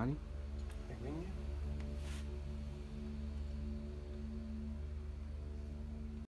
money.